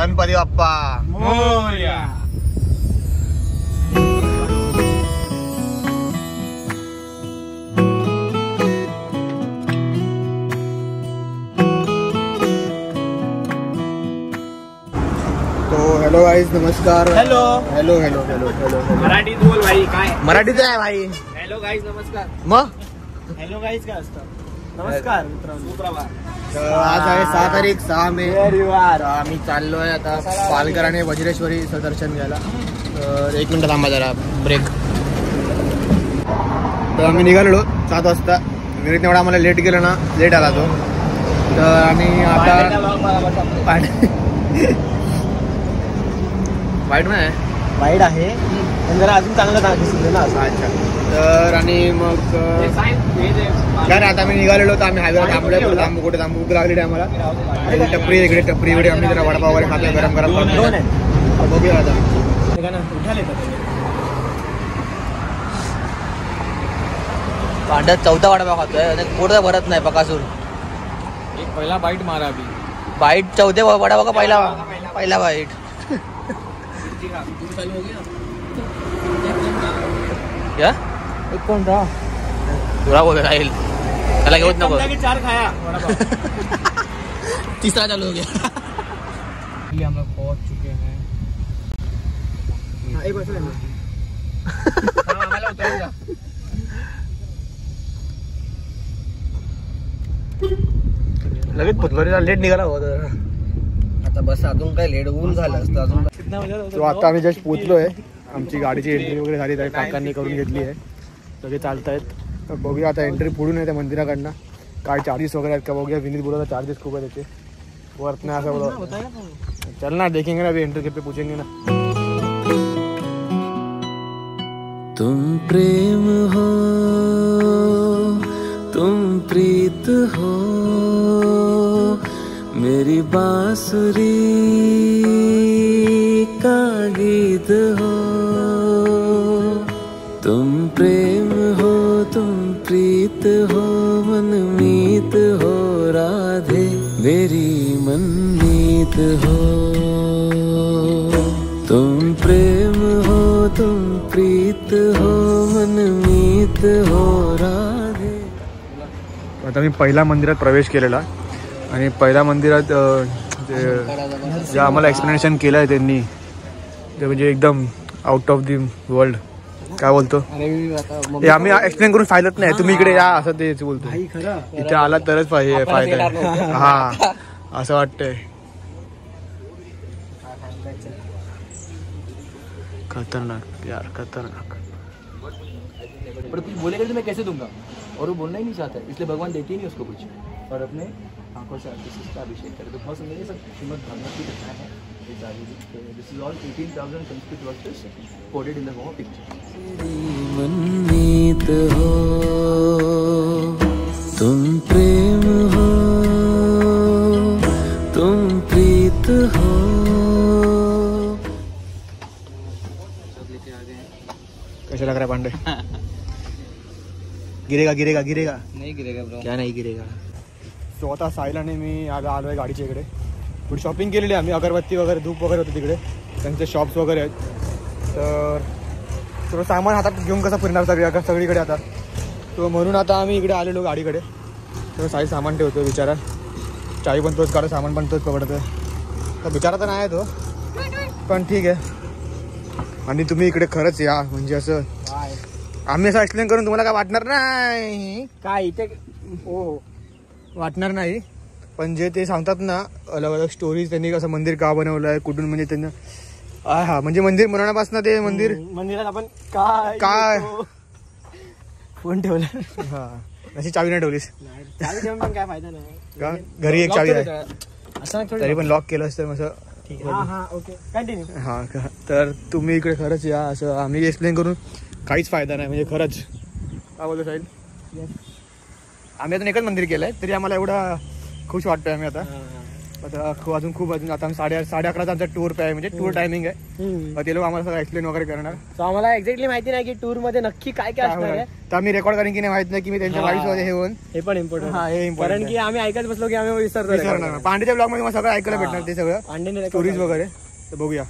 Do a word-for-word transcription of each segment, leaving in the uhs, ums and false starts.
Ganpati Bappa Morya. Hello guys, नमस्कार। Hello hello hello hello hello मराठीत बोल भाई, काय मराठीत आहे भाई। हेलो गाइस नमस्कार, मग हेलो गाइस काय असतं नमस्कार मित्रांनो, सुप्रभात। आज आहे सहा तारीख सहा मे रविवार। आम्ही चाललोय आता पालघर आणि वज्रेश्वरीचं दर्शन घ्यायला। तर एक मिनिट थांबा जरा, ब्रेक। तर आम्ही निघालो सात वाजता, विरीत एवढा आम्हाला लेट गेला ना, लेट आला तो। तर आम्ही आता वाईट नाही आहे, वाईट आहे पण जरा अजून चांगलं दिसलं ना असं। अच्छा, तर आणि मग काय आता आम्ही निघालेलो होतो। आम्ही हायवेला थांबलो, थांबू कुठे थांबू लागली आम्हाला, टपरी इकडे टपरी इकडे आम्ही जरा वडापाव वगैरे खातो, गरम गरम खातो बघूया आता पाड्यात। चौथा वडापाव खातोय, कोरडा भरत नाही बकासूर। एक पहिला बाईट मारा अभी, बाईट चौथे वडापाव का पहिला पहिला बाईट। क्या कौन था तुरा बोल रहा है, चला घेऊत नको की चार खाया तीसरा चालू हो गया। ये हम लोग पहुंच चुके हैं। हां एक बस है, हां हमारा उतरेगा। लगेच पुतवारीला लेट निघाला होता जरा, आता बस अजून काय लेट होऊन झालं असतं अजून। तो आता आम्ही जस्ट पोहोचलोय, आमची गाडीची एंट्री वगैरे झाली, त्या काकांनी करून घेतली आहे, सगळे चालत आहेत। तर बघूया आता एंट्री पुढून येते मंदिराकडनं, काय चार्जेस वगैरे आहेत का बघूया। विनीत बोला चार्जेस खूप आहेत त्याचे वरतनं असं बोला। चल ना, देखेंगे ना अभी एंट्री के पे पूछेंगे ना। तुम प्रेम हो तुम प्रीत हो मेरी बांसुरी का गीत हो, तुम प्रेम हो तुम प्रीत हो मनमीत हो राधे मेरी मनमीत हो, तुम प्रेम हो तुम प्रीत हो मनमीत हो राधे। आता मी पहिला मंदिरात प्रवेश केलेला आणि पहिल्या मंदिरात जे आम्हाला एक्सप्लेनेशन केलं आहे त्यांनी, ते म्हणजे एकदम आउट ऑफ दी वर्ल्ड। काय बोलतो आम्ही एक्सप्लेन करून फायदाच नाही, तुम्ही इकडे या असं तेच बोलतो, इथे आला तरच पाहिजे फायदा। हा असं वाटतंय खतरनाक यार, खतरनाक। पर कुछ बोलेगा तो मैं कैसे दूंगा, और वो बोलना ही नहीं चाहता है, इसलिए भगवान देते ही नहीं उसको कुछ। और अपने आंखों से इसका अभिषेक करे तो बहुत सुंदर। ये सब श्रीमद भागवत की कथा है, दिस इज ऑल अठारह हज़ार Sanskrit words coded in the wall picture. तुम प्रेम हो तुम प्रीत हो। कैसा लग रहा है पांडे? गिरेगा गिरेगा गिरेगा नहीं गिरेगा ब्रो, क्या नाही गिरेगा। सो आता सायलाने मी आता आलो आहे गाडीच्या इकडे, थोडी शॉपिंग केलेली आम्ही, अगरबत्ती वगैरे धूप वगैरे होते तिकडे, त्यांचे शॉप्स वगैरे आहेत। तर थोडं सामान हातात घेऊन कसं फिरणार सगळ्या सगळीकडे आता, तो म्हणून आता आम्ही इकडे आलेलो गाडीकडे। तर साई सामान ठेवतो बिचारा, चावी पण तोच काढतो, सामान पण तोच पकडतो, तर बिचारा तर नाही तो, पण ठीक आहे। आणि तुम्ही इकडे खरंच या, म्हणजे असं आम्ही असं एक्सप्लेन करून तुम्हाला काय वाटणार नाही, काय इथे हो वाटणार नाही, पण जे ते सांगतात ना अलग अलग स्टोरीज, त्यांनी कसं मंदिर का बनवलं आहे कुठून, म्हणजे त्यांना हा म्हणजे मंदिर बनवण्यापासून ते मंदिर मंदिरात आपण काय काय फोन ठेवला, हा अशी चावी नाही ठेवलीस, चावी ठेवून पण काय फायदा नाही का, घरी एक चावी आहे तरी पण लॉक केलं असतं असं। हा ओके कंटिन्यू। हा का, तर तुम्ही इकडे खरंच या, असं आम्ही एक्सप्लेन करून काहीच फायदा नाही, म्हणजे खरंच काय बोलतो साहिल। आम्ही अजून एकच मंदिर केलंय तरी आम्हाला एवढा खुश वाटतोय आम्ही आता, अजून खूप अजून आता साडे साडे अकराचा आमचा टूर आहे, म्हणजे टूर टायमिंग आहे. ते लोक आम्हाला सगळं एक्सप्लेन वगैरे करणार. सो आम्हाला एक्झॅक्टली माहिती नाही की टूर मध्ये नक्की काय काय असणार आहे. तर आम्ही रेकॉर्ड करेन की नाही माहित नाही, की मी त्यांच्या बाईसमध्ये हे होऊन हे पण इम्पॉर्टंट आहे, कारण की आम्ही ऐकत बसलो की आम्ही विसरतो. पांडेच्या ब्लॉग मध्ये सगळं ऐकायला भेटणार ते सगळं पांडे स्टोरीज वगैरे. तर बघूया.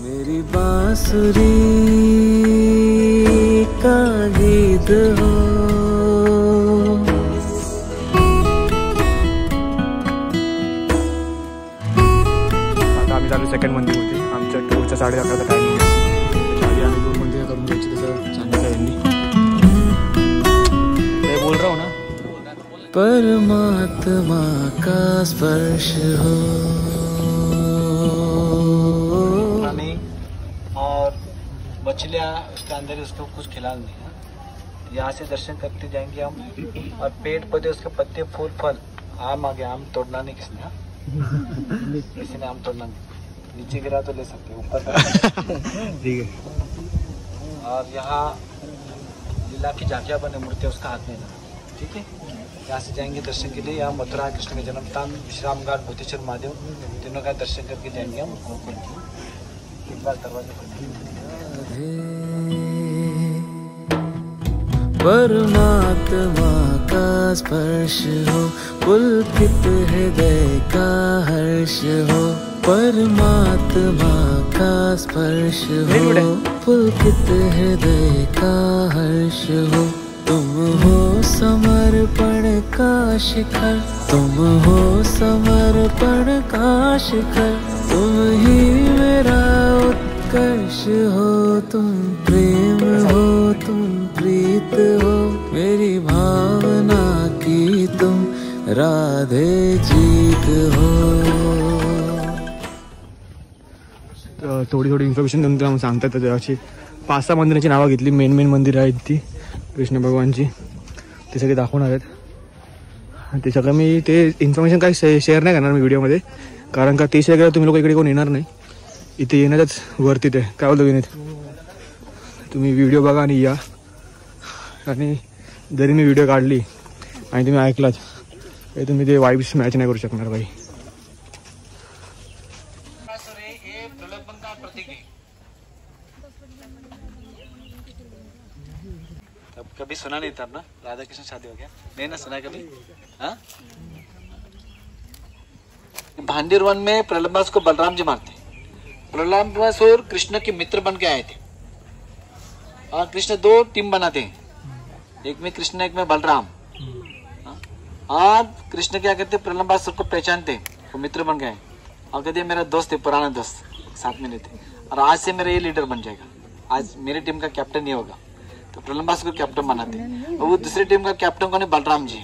मेरी बांसुरी का गीत हो, सेकंड मंदिर होती आमच्या टूरच्या साडे अकराचा टायमिंग आहे. आम्ही दोन मंदिर करून घ्यायची तसं सांगितलं यांनी. ते बोल रहा ना, परमात्मा का स्पर्श हो. हमें और मछलियाँ उसके अंदर उसको कुछ खिलानी है. यहाँ से दर्शन करते जाएंगे हम, और पेड़ पौधे उसके पत्ते फूल फल आम आ गया. आम तोड़ना नहीं किसने, किसी ने आम तोड़ना नहीं. नीचे गिरा तो ले सकते ऊपर ठीक है. और यहाँ जिला की झाकिया बने मूर्ति उसका हाथ में ना, ठीक है. यहाँ से जाएंगे दर्शन के लिए. यहाँ मथुरा कृष्ण के जन्म स्थान, विश्राम घाट, भूतेश्वर महादेव, तीनों का दर्शन करके जाएंगे हम. एक बार दरवाजे परमात्मा का स्पर्श हो, पुलकित हृदय का हर्ष हो. परमात्मा का स्पर्श हो, पुलकित हृदय का हर्ष हो. तुम हो समर्पण का शिखर, तुम हो समर्पण का शिखर. तुम ही मेरा उत्कर्ष हो, तुम प्रेम हो, तुम प्रीत हो. मेरी भावना की तुम राधे जीत हो. थोडी थोडी इन्फॉर्मेशन देऊन तुला सांगतात. त्याची पाच सहा मंदिरांची नावं घेतली, मेन मेन मंदिरं आहेत ती कृष्ण भगवानची, ते सगळे दाखवणार आहेत. ते सगळं मी ते इन्फॉर्मेशन काही शे शेअर नाही करणार मी व्हिडिओमध्ये, कारण का ते सगळं तुम्ही लोक इकडे कोण येणार नाही. इथे येण्याच्याच वरती ते काय बोलतो विनीत, तुम्ही व्हिडिओ बघा आणि या. आणि जरी मी व्हिडिओ काढली आणि तुम्ही ऐकलात तरी तुम्ही ते वाईब्स मॅच नाही करू शकणार भाई. कभी सुना नहीं था ना, राधा कृष्ण शादी हो गया नहीं ना, सुना कभी? हाँ, भांडीरवन में प्रलम्बास को बलराम जी मारते. प्रलम्बास और कृष्ण के मित्र बन के आए थे, और कृष्ण दो टीम बनाते हैं, एक में कृष्ण एक में बलराम. आज कृष्ण क्या करते, प्रलम्बास को पहचानते, वो मित्र बन गए और कहते मेरा दोस्त है, पुराना दोस्त साथ में लेते, और आज से मेरा ये लीडर बन जाएगा, आज मेरी टीम का कैप्टन ये होगा. तो प्रलम्बास को कैप्टन बनाते हैं, और वो दूसरी टीम का कैप्टन कौन है, बलराम जी.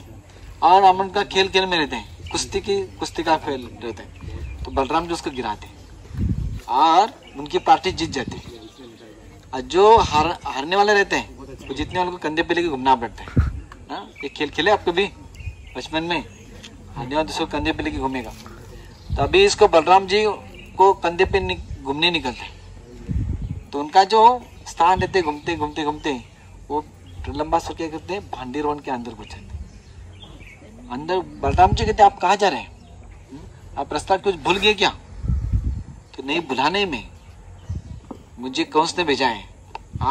और हम उनका खेल खेल में रहते हैं, कुश्ती की कुश्ती का खेल रहता है. तो बलराम जी उसको गिराते हैं और उनकी पार्टी जीत जाती है. और जो हार हारने वाले रहते हैं वो जीतने वाले को कंधे पे लेके घूमना पड़ता है ना. ये खेल खेले आपको भी बचपन में, हारने वाले उसको कंधे पे लेके घूमेगा. तो अभी इसको बलराम जी को कंधे पे घूमने निकलते, तो उनका जो स्थान रहते घूमते घूमते घूमते वो प्रलम्बास क्या करते हैं, भांडीरवन के अंदर घुस जाते हैं. अंदर बलराम जी कहते आप कहाँ जा रहे हैं, आप रास्ता कुछ भूल गए क्या? तो नहीं भुलाने में मुझे कंस ने भेजा है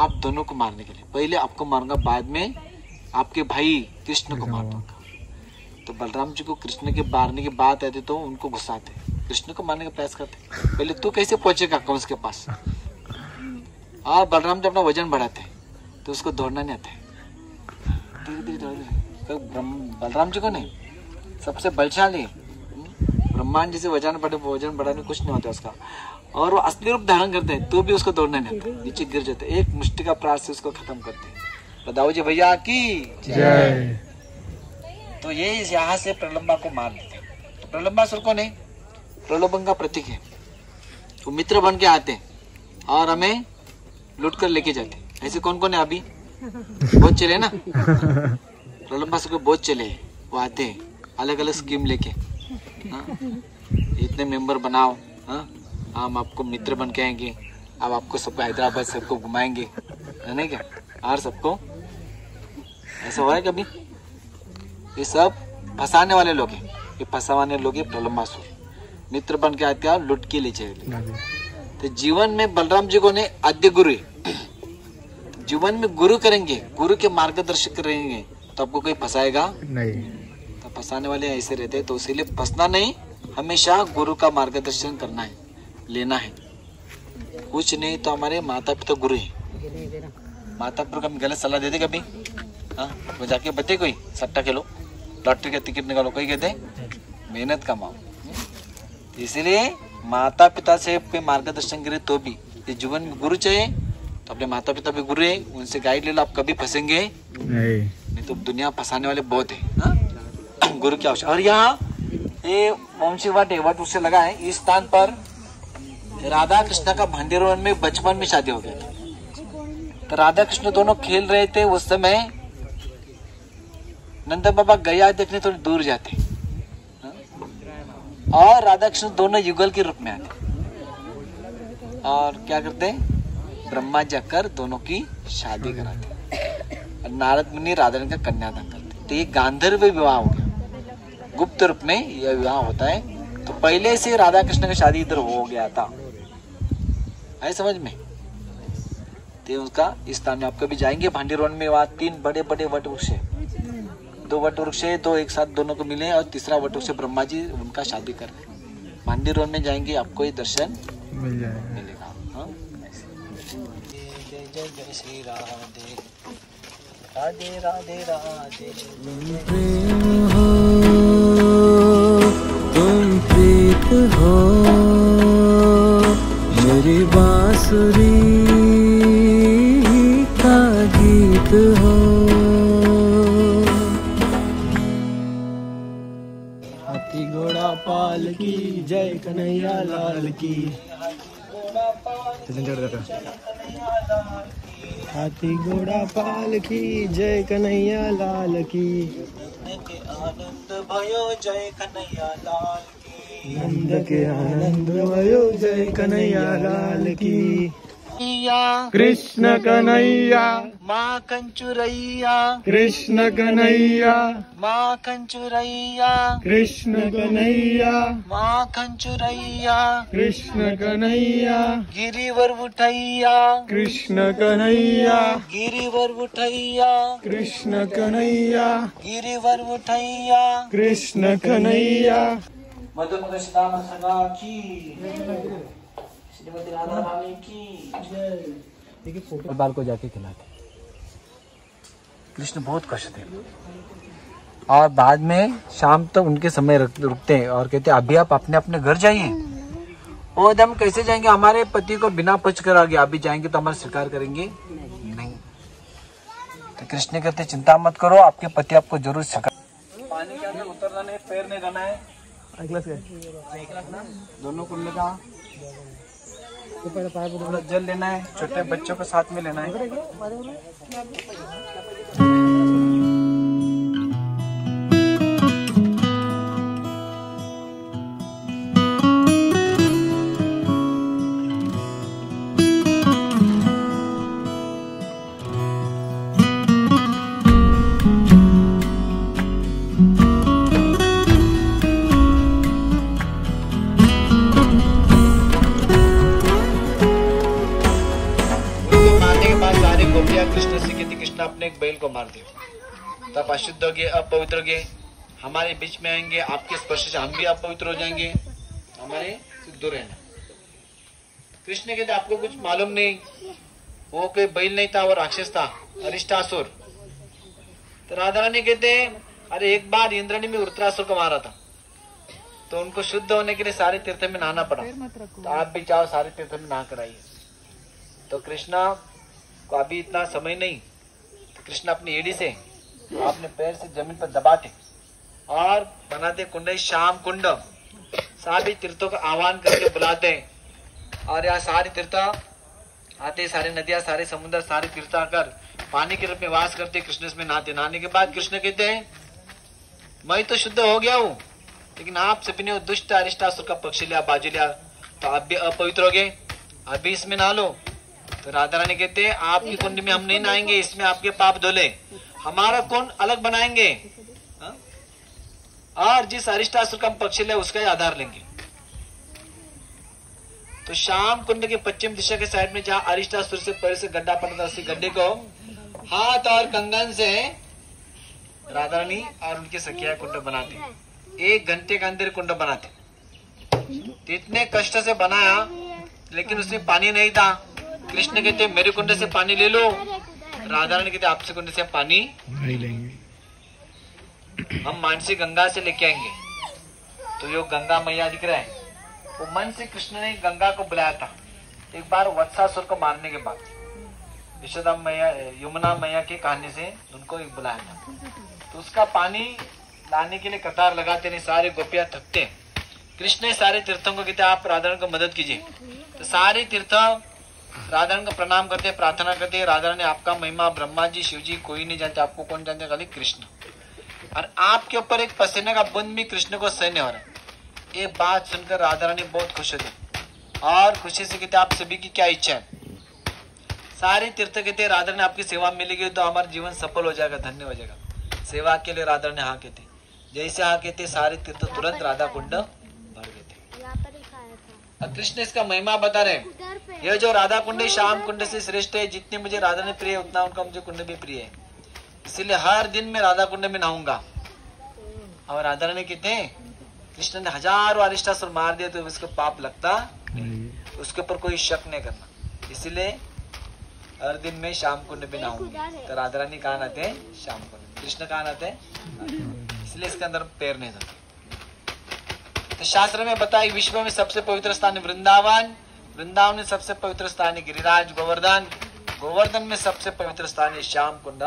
आप दोनों को मारने के लिए. पहले आपको मारूंगा, बाद में आपके भाई कृष्ण को मार दूंगा. तो बलराम जी को कृष्ण के मारने की बात आती तो उनको घुसाते, कृष्ण को मारने का प्रयास करते. पहले तू कैसे पहुंचेगा कंस के पास. और बलराम जी अपना वजन बढ़ाते हैं तो उसको दौड़ना नहीं आता है. तो बलराम जी को नहीं, सबसे बलशाली ब्रह्मांड जैसे वजन बढ़े, वजन बढ़ाने कुछ नहीं होता उसका. और वो असली रूप धारण करते हैं तो भी उसको दौड़ना नहीं आता, नीचे गिर जाते हैं. एक मुष्टि का प्रहार से उसको खत्म करते हैं. बताओ जी भैया की जय. तो ये यहाँ से प्रलम्बा को मार देते हैं. तो प्रलम्बासुर को नहीं, प्रलोभन का प्रतीक है, वो मित्र बन के आते हैं और हमें लूट कर लेके जाते. ऐसे कौन कौन है अभी, बहुत चले ना प्रलम्बासुर को, बहुत चले. वो आते हैं अलग अलग स्कीम लेके, इतने मेंबर बनाओ, हम आपको मित्र बन के आएंगे, अब आपको सबको हैदराबाद सबको घुमाएंगे है क्या, और सबको. ऐसा हो रहा है कभी. ये सब फंसाने वाले लोग हैं, ये फंसाने वाले लोग हैं प्रलम्बासुर. मित्र बन के आते हैं लुट के तो जीवन में बलराम जी को ने आद्य गुरु जीवन में गुरु करेंगे, गुरु के मार्गदर्शक करेंगे तो आपको कोई फंसाएगा नहीं। तो फंसाने वाले ऐसे रहते हैं, तो इसीलिए फंसना नहीं, हमेशा गुरु का मार्गदर्शन करना है, लेना है। कुछ नहीं तो हमारे माता पिता गुरु हैं। माता पिता कभी गलत सलाह देते कभी? हाँ, वो जाके बते कोई सट्टा खेलो, लॉटरी का टिकट निकालो, कोई कहते मेहनत कमाओ। इसीलिए माता पिता से कोई मार्गदर्शन करे तो भी जीवन में गुरु चाहिए। तो अपने माता पिता भी गुरु है, उनसे गाइड ले लो, आप कभी फंसेंगे नहीं। नहीं तो दुनिया फंसाने वाले बहुत है, गुरु की आवश्यकता। और यहाँ ये वंशी वाट है, वाट उससे लगा है। इस स्थान पर राधा कृष्ण का भांडीरवन में बचपन में शादी हो गई। तो राधा कृष्ण दोनों खेल रहे थे उस समय। नंद बाबा गया देखने थोड़ी दूर जाते हा? और राधा कृष्ण दोनों युगल के रूप में आते और क्या करते, ब्रह्मा जाकर दोनों की शादी कराते और नारद मुनि राधा का कन्यादान करते। तो ये गांधर्व विवाह हो गया, गुप्त रूप में यह विवाह होता है। तो पहले से राधा कृष्ण का शादी इधर हो गया था, आए समझ में? तो उसका स्थान में आप कभी जाएंगे भांडीरवन में, वहाँ तीन बड़े बड़े वट वृक्ष है, दो वट वृक्ष है, दो एक साथ दोनों को मिले और तीसरा वट वृक्ष ब्रह्मा जी उनका शादी कर रहे हैं। भांडीरवन में जाएंगे आपको ये दर्शन मिल जाएगा, मिलेगा। हाँ, राधे राधे राधे, तुम प्रीत हो मेरी बांसुरी का गीत हो। हाथी घोड़ा पाल की जय कन्हैया लाल की, हाथी घोड़ा पाल की जय कन्हैया लाल की, आनंद भयो जय कन्हैया लाल की, नंद के आनंद भयो जय कन्हैया लाल की, कृष्ण कन्हैया माँ कंचुरैया, कृष्ण कन्हैया माँ कंचुरैया, कृष्ण कन्हैया माँ कंचुरैया, कृष्ण कन्हैया गिरिवर उठैया, कृष्ण कन्हैया गिरिवर उठैया, कृष्ण कन्हैया गिरिवर उठैया, कृष्ण कन्हैया। मधुमद श्याम सखा की, बाल को जाके खिलाते कृष्ण, बहुत कष्ट है। और बाद में शाम तक तो उनके समय रुकते हैं और कहते हैं अभी आप अपने अपने घर जाइए। ओ हम कैसे जाएंगे, हमारे पति को बिना पूछ कर आ गया, अभी जाएंगे तो हमारे स्वीकार करेंगे नहीं। तो कृष्ण कहते चिंता मत करो, आपके पति आपको जरूर स्वीकार। पानी के अंदर उतरना नहीं, पैर नहीं करना है, दोनों को लेगा थोड़ा जल लेना है, छोटे बच्चों के साथ में लेना है। बैल को मार दिया, तब अशुद्ध हो गए, अपवित्र हो गए, हमारे बीच में आएंगे, आपके स्पर्श से हम भी अपवित्र हो जाएंगे, हमारे दूर रहना। कृष्ण कहते आपको कुछ मालूम नहीं, वो कोई बैल नहीं था, वो राक्षस था, अरिष्टासुर। तो राधा रानी कहते अरे एक बार इंद्र ने में वृत्रासुर को मारा था, तो उनको शुद्ध होने के लिए सारे तीर्थ में नहाना पड़ा, तो आप भी जाओ सारे तीर्थ में नहा कर आइए। तो कृष्णा को अभी इतना समय नहीं, कृष्ण अपनी एड़ी से अपने पैर से जमीन पर दबाते और बनाते कुंड श्याम कुंड, सारे तीर्थों का आह्वान करके बुलाते हैं। और यहाँ सारे तीर्थ आते, सारे नदियां, सारे समुद्र, सारे तीर्थ आकर पानी के रूप में वास करते, कृष्ण इसमें नहाते। नहाने के बाद कृष्ण कहते हैं मैं तो शुद्ध हो गया हूँ, लेकिन आप सबने दुष्ट अरिष्टासुर का पक्ष लिया, बाजू लिया, तो आप भी अपवित्र हो गए, अभी इसमें नहा लो। तो राधा रानी कहते हैं आपकी कुंड में हम नहीं नहाएंगे, इसमें आपके पाप धोले, हमारा कुंड अलग बनाएंगे हा? और जिस अरिष्टासुर का पक्ष ले उसका ही आधार लेंगे। तो श्याम कुंड के पश्चिम दिशा के साइड में जहाँ अरिष्टासुर से परे से गड्ढा पड़ा था, उसी गड्ढे को हाथ और कंगन से राधा रानी और उनकी सखिया कुंड बनाती। एक घंटे के अंदर कुंड बनाती। इतने कष्ट से बनाया लेकिन उसमें पानी नहीं था। कृष्ण कहते मेरे कुंड से पानी ले लो, राधा रानी कहते आपसे कुंड से हम पानी नहीं लेंगे, हम मानसी गंगा से लेके आएंगे। तो ये गंगा मैया दिख रहा है। वो मन से कृष्ण ने गंगा को बुलाया था एक बार वत्सासुर को मारने के बाद, यशोदा मैया यमुना मैया के कहने से उनको एक बुलाया था। तो उसका पानी लाने के लिए कतार लगाते नहीं, सारे गोपियां थकते। कृष्ण ने सारे तीर्थों को कहते आप राधारण को मदद कीजिए। तो सारे तीर्थ राधारण को प्रणाम करते, प्रार्थना करते, राधा ने आपका महिमा, ब्रह्मा जी शिव जी कोई नहीं जानते, आपको कौन जानते, खाली कृष्ण। और आपके ऊपर एक पसीने का बूंद भी कृष्ण को सहने हो रहा। ये बात सुनकर राधा रानी बहुत खुश होती और खुशी से कहते आप सभी की क्या इच्छा है। सारे तीर्थ कहते राधा ने आपकी सेवा मिलेगी तो हमारा जीवन सफल हो जाएगा, धन्य हो जाएगा। सेवा के लिए राधा ने हाँ कहते। जैसे हाँ कहते सारे तीर्थ तुरंत राधा कुंड भर गए थे। कृष्ण इसका महिमा बता रहे, यह जो राधा कुंड श्याम कुंड से श्रेष्ठ है, जितने मुझे राधा ने प्रिय उतना उनका मुझे कुंड भी प्रिय है, इसलिए हर दिन मैं राधा कुंड में नहाऊंगा। और राधा ने कहते कृष्ण ने हजारों अरिष्टासुर मार दिया तो उसको पाप लगता, उसके ऊपर कोई शक नहीं करना, इसलिए हर दिन में श्याम कुंड में नहाऊंगी। तो राधा रानी कहाँ नहाते हैं? श्याम कुंड। कृष्ण कहाँ नहाते हैं? इसलिए इसके अंदर पैर नहीं जाते। तो शास्त्र में बताया विश्व में सबसे पवित्र स्थान वृंदावन, वृंदावन में सबसे पवित्र स्थान है गिरिराज गोवर्धन, गोवर्धन में सबसे पवित्र स्थान है श्याम कुंड।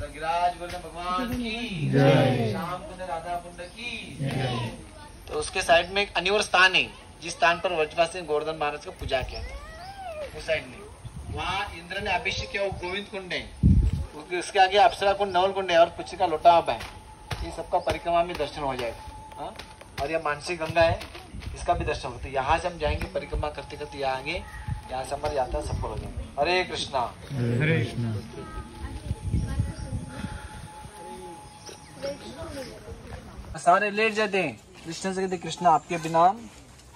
गिरिराज गोवर्धन भगवान की जय, श्याम कुंड राधा कुंड की जय। तो उसके साइड में एक अनिवर स्थान है जिस स्थान पर वज्रेश्वरी गोवर्धन महाराज को पूजा किया था, उस साइड में वहाँ इंद्र ने अभिषेक किया, वो गोविंद कुंड है। उसके आगे अपसरा कुंड, नवल कुंड है और पीछे का लोटावा है। ये सबका परिक्रमा में दर्शन हो जाएगा। हाँ, और यह मानसी गंगा है, इसका भी दर्शन होता है। यहाँ से हम जाएंगे परिक्रमा करते करते यहाँ आगे, यहाँ से हमारी यात्रा सफल हो जाएगी। हरे कृष्णा हरे कृष्णा। सारे लेट जाते हैं, कृष्ण से कहते कृष्ण आपके बिना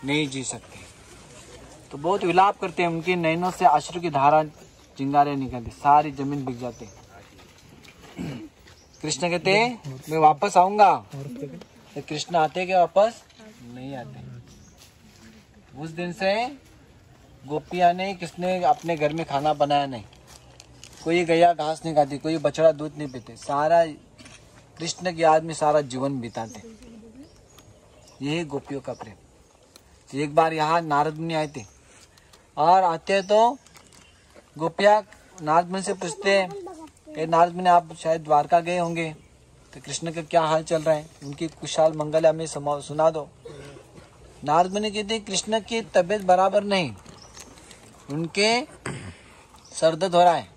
नहीं जी सकते। तो बहुत विलाप करते हैं, उनके नैनों से अश्रु की धारा चिंगारे निकलती, सारी जमीन बिक जाती। कृष्ण कहते मैं वापस आऊंगा, तो कृष्ण आते क्या वापस नहीं आते। उस दिन से गोपिया ने किसने अपने घर में खाना बनाया नहीं, कोई गैया घास नहीं खाती, कोई बछड़ा दूध नहीं पीते, सारा कृष्ण के याद में सारा जीवन बिताते। यही गोपियों का प्रेम। एक बार यहाँ नारद मुनि आए थे और आते तो गोपियाँ नारद मुनि से पूछते हैं नारद मुनि आप शायद द्वारका गए होंगे, तो कृष्ण का क्या हाल चल रहा है, उनकी कुशाल मंगल हमें सुना दो। नारद मुनि कहते कृष्ण की तबीयत बराबर नहीं, उनके सर दर्द हो रहा है।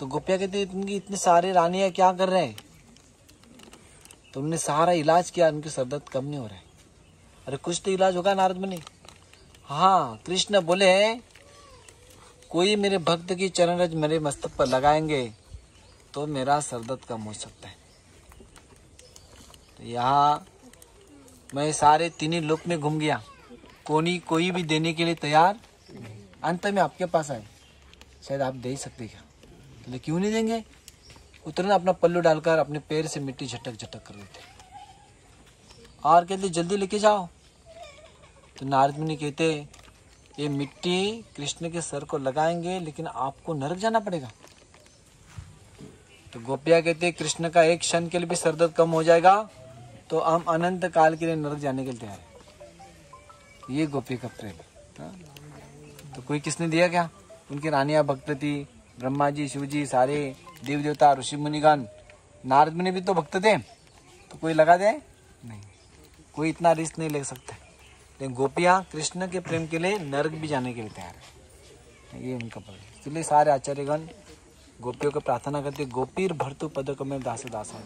तो गोपिया कहती उनकी इतनी सारी रानियां क्या कर रहे हैं, तुमने सारा इलाज किया, उनके सर दर्द कम नहीं हो रहा है, अरे कुछ तो इलाज होगा नारद मुनि। हाँ, कृष्ण बोले कोई मेरे भक्त की चरण रज मेरे मस्तक पर लगाएंगे तो मेरा सर दर्द कम हो सकता है। तो यहाँ मैं सारे तीन ही लोक में घूम गया, कोनी कोई भी देने के लिए तैयार, अंत में आपके पास आए, शायद आप दे ही सकते क्या? बोले क्यों नहीं देंगे। उतरना अपना पल्लू डालकर अपने पैर से मिट्टी झटक झटक कर देते और कहते जल्दी लेके जाओ। तो नारद मुनि कहते ये मिट्टी कृष्ण के सर को लगाएंगे लेकिन आपको नरक जाना पड़ेगा। तो गोपिया कहते कृष्ण का एक क्षण के लिए भी सर दर्द कम हो जाएगा तो हम अनंत काल के लिए नरक जाने के लिए तैयार है। ये गोपिया का प्रेम। तो कोई किसने दिया क्या? उनकी रानियां भक्त थी, ब्रह्मा जी शिव जी सारे देव देवता ऋषि मुनिगण, नारद मुनि भी तो भक्त थे। तो कोई लगा दे नहीं, कोई इतना रिस्क नहीं ले सकता। लेकिन गोपियाँ कृष्ण के प्रेम के लिए नर्क भी जाने के लिए तैयार है। ये उनका पद। इसलिए सारे आचार्यगण गोपियों को प्रार्थना करते गोपीर भर्तु पद को मैं दास दासन,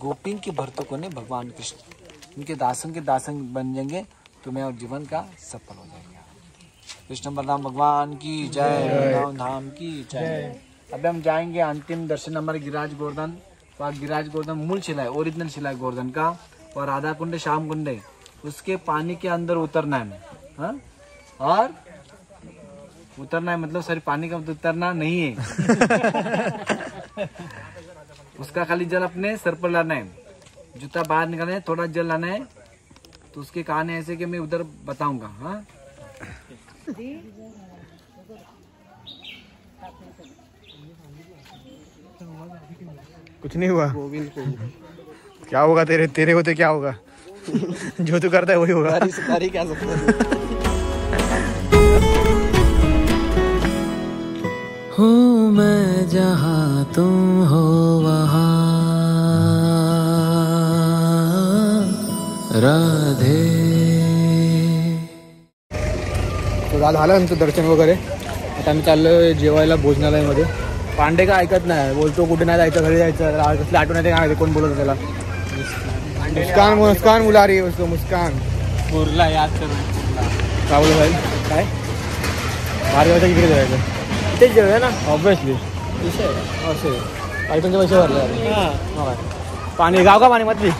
गोपी की भर्तु को ने भगवान कृष्ण उनके दासन के दासन बन जाएंगे तो मैं और जीवन का सफल हो जाएगा। कृष्ण बलराम भगवान की जय, धाम की जय। अभी हम जाएंगे अंतिम दर्शन हमारे गिरिराज गोवर्धन। वहाँ गिरिराज गोवर्धन मूल शिला है, ओरिजिनल शिला है गोवर्धन का। और राधा कुंड श्याम कुंड है। उसके पानी के अंदर उतरना है। हाँ? और उतरना है मतलब सॉरी पानी का उतरना नहीं है उसका खाली जल अपने सर पर लाना है, जूता बाहर निकालना है, थोड़ा जल लाना है। तो उसके कहानी ऐसे कि मैं उधर बताऊंगा। हाँ कुछ नहीं हुआ, क्या होगा तेरे तेरे होते क्या होगा जो तू करता है वही होगा। क्या हूँ मैं जहाँ तुम हो वहाँ राधे। तो दादा आला आमचं दर्शन वगैरे, आता आम्ही चाललोय जेवायला भोजनालयामध्ये। पांडे का ऐकत नाही, बोलतो कुठे नाही जायचं, घरी जायचं, कसली आठवण येते काय कोण बोलत त्याला। मुस्कान मुस्कान बुला रही है उसको, मुस्कान मुरला याद कर का बोल भाई काय बाहेर जायचं इकडे जायचं ते जो है ना ऑब्वियसली विषय असे आयटनचे पैसे भरले आहे। पाणी गाव का पाणी मतली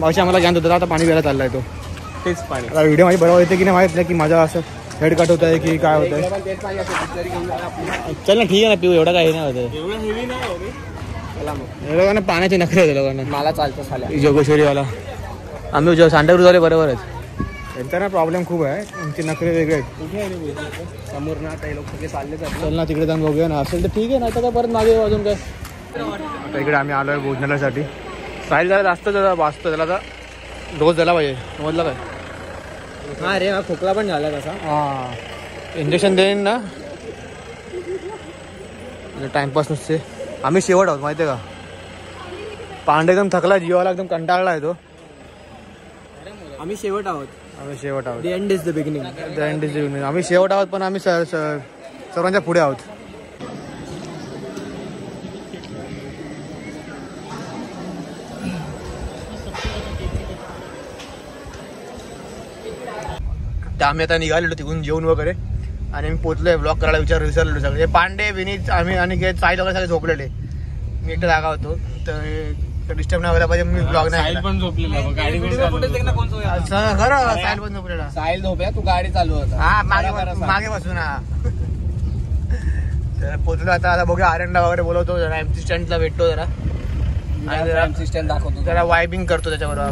मावशी आम्हाला ज्ञान होतं, आता पाणी घ्यायला चाललाय तो तेच पाणी। आता व्हिडिओ माझी बरोबर येते की नाही माहित नाही, की माझा असं हेड कट होत आहे की काय होत आहे। चल ना ठीक आहे ना, पिऊ एवढं काही नाही होतं, एवढं हेवी नाही होगी। चला मग लोकांना पाण्याची नखरे होते लोकांना, मला चालतो साला जोगेश्वरीवाला। आम्ही जो सांडगुरू झाले बरोबरच, त्यांचा ना प्रॉब्लेम खूप आहे, त्यांचे नखरे वेगळे आहेत। समोर ना काही लोक सगळे चालले जातात, चल ना तिकडे जाऊन बघूया ना, असेल तर ठीक आहे ना, आता काय परत मागे अजून काय। आता इकडे आम्ही आलो आहे भोजनालयासाठी। साहिल जरा जास्त जरा वाचतो, त्याला आता डोस झाला पाहिजे, समजलं काय। हा रे हा खोकला पण झाला कसा, हां इंजेक्शन देईन ना, टाइमपास नुसते। आम्ही शेवट आहोत माहिती आहे का, पांडे एकदम थकला, जीवाला एकदम कंटाळला आहे तो। आम्ही शेवट आहोत, आम्ही शेवट आहोत, the end is the beginning, the end is the beginning. आम्ही शेवट आहोत पण आम्ही सर्वांच्या पुढे आहोत। तर आम्ही आता निघालेलो तिकडून जेवण वगैरे, आणि आम्ही पोहोचलोय ब्लॉग करायला, विचार विसरलेलो सगळे। पांडे विनीत आम्ही आणि साहिल वगैरे सगळे झोपलेले, मी एकटा जागा होतो तर डिस्टर्ब नाही व्हायला पाहिजे मी ब्लॉग नाही। साहिल पण झोपलेला, गाडी कुठेच देख ना कोण झोपला असं खरं, साहिल पण झोपलेला, साहिल झोपला तू गाडी चालू होता। हां मागे मागे बसून हा। तर पोहोचलो आता, आता बघूया आरंडा वगैरे बोलवतो जरा, एमसी स्टँडला भेटतो जरा, आणि जरा एमसी स्टँड दाखवतो, जरा वायबिंग करतो त्याच्याबरोबर।